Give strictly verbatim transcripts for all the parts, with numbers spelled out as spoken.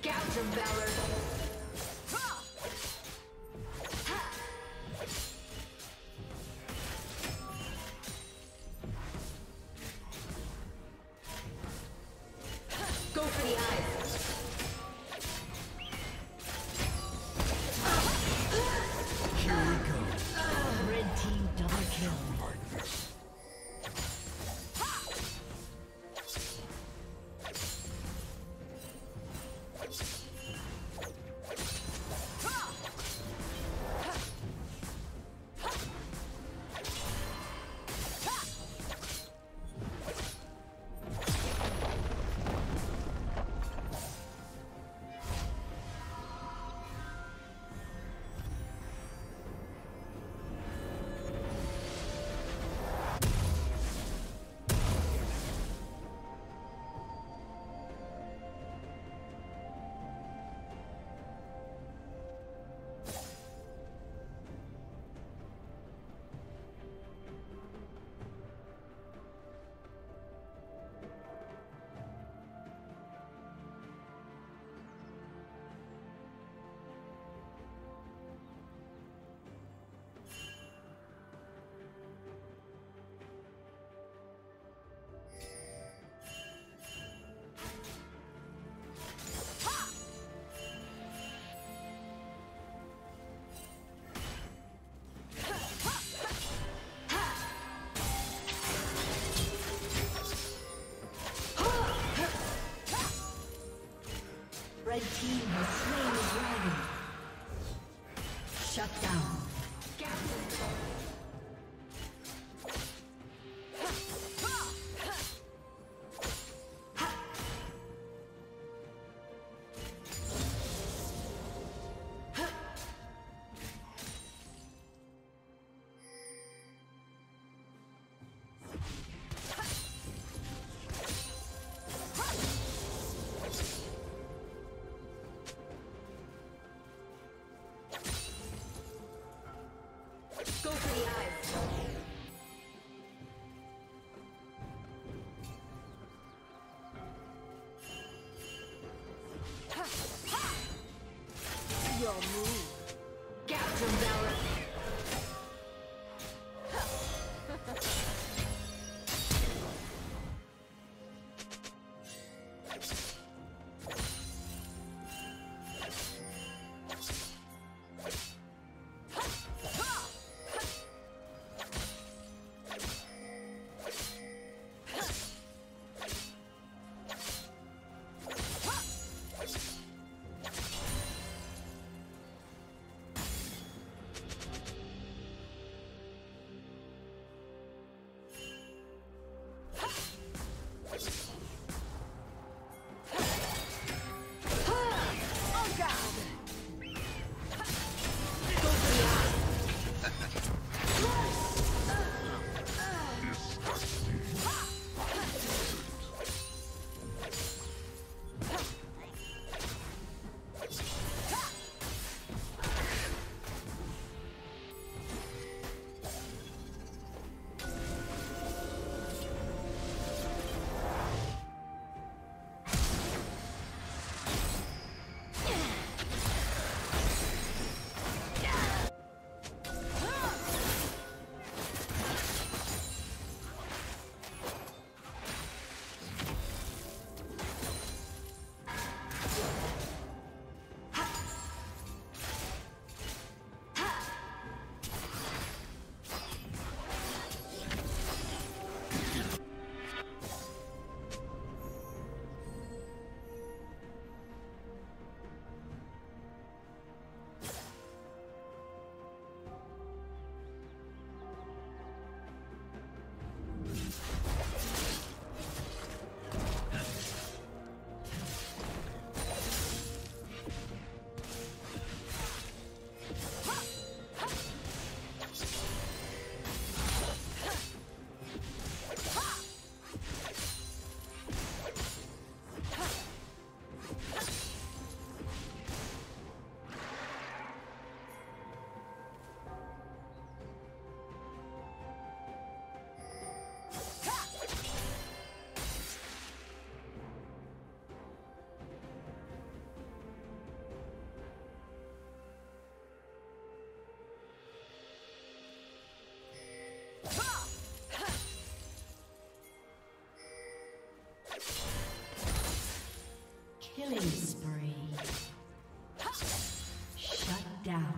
Gouge of Valor. The team has slain the dragon. Shut down. Memory. Shut down.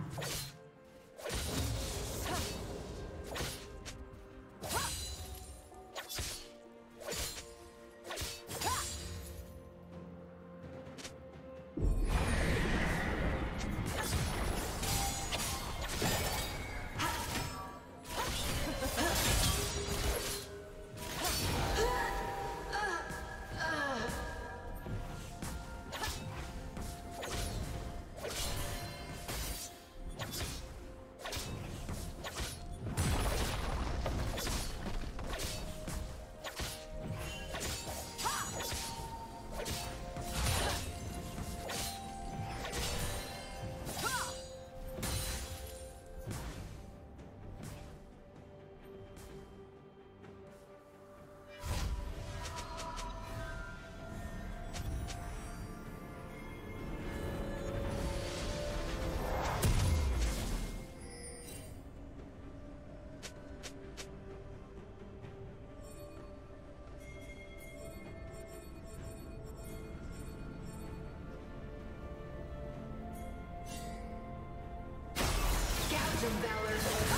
Some valor.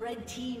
Red team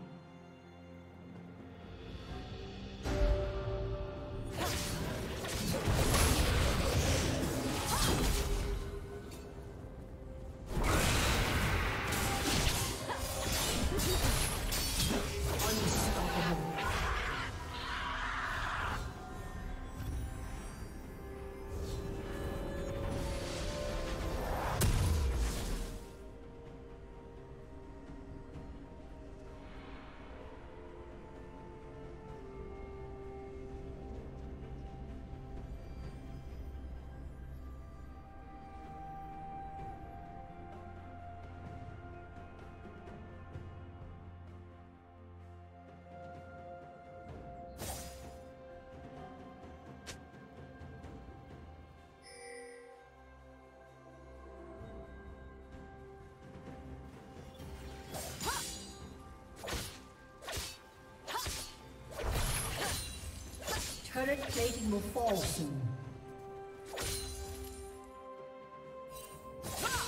Turret plating will fall soon. Ah!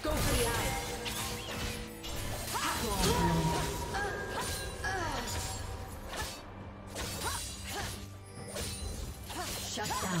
Go for the eye. Shut down.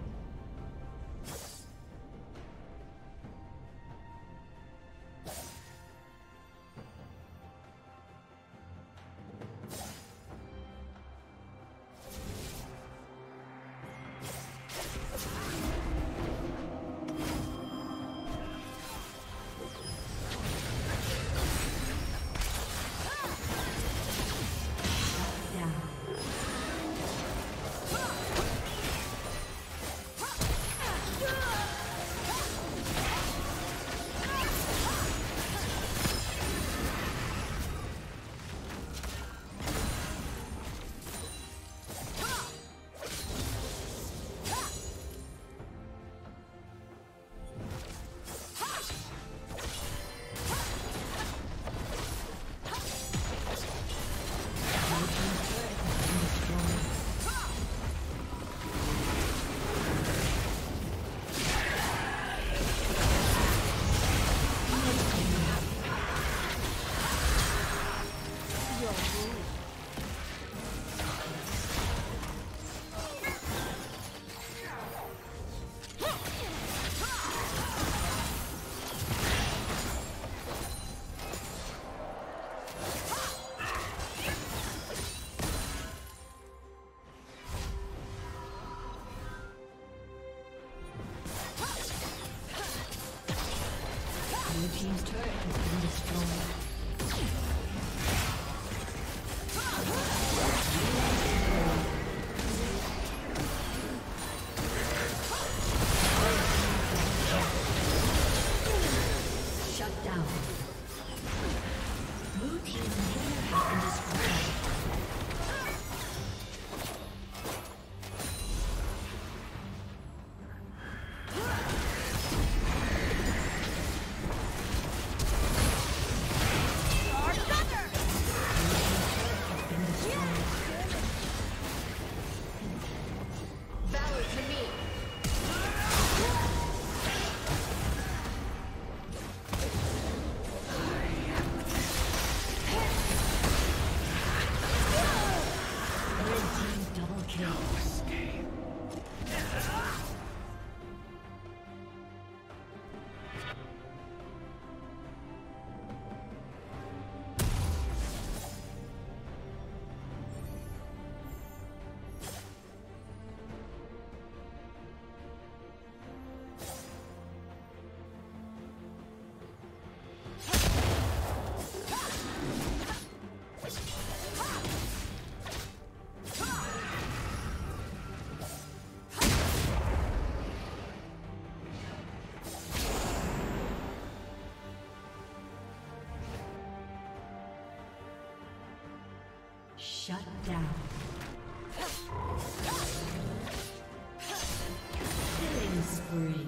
Team's turret has been destroyed. Let's go. Shut down. Killing spree.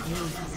Shut down.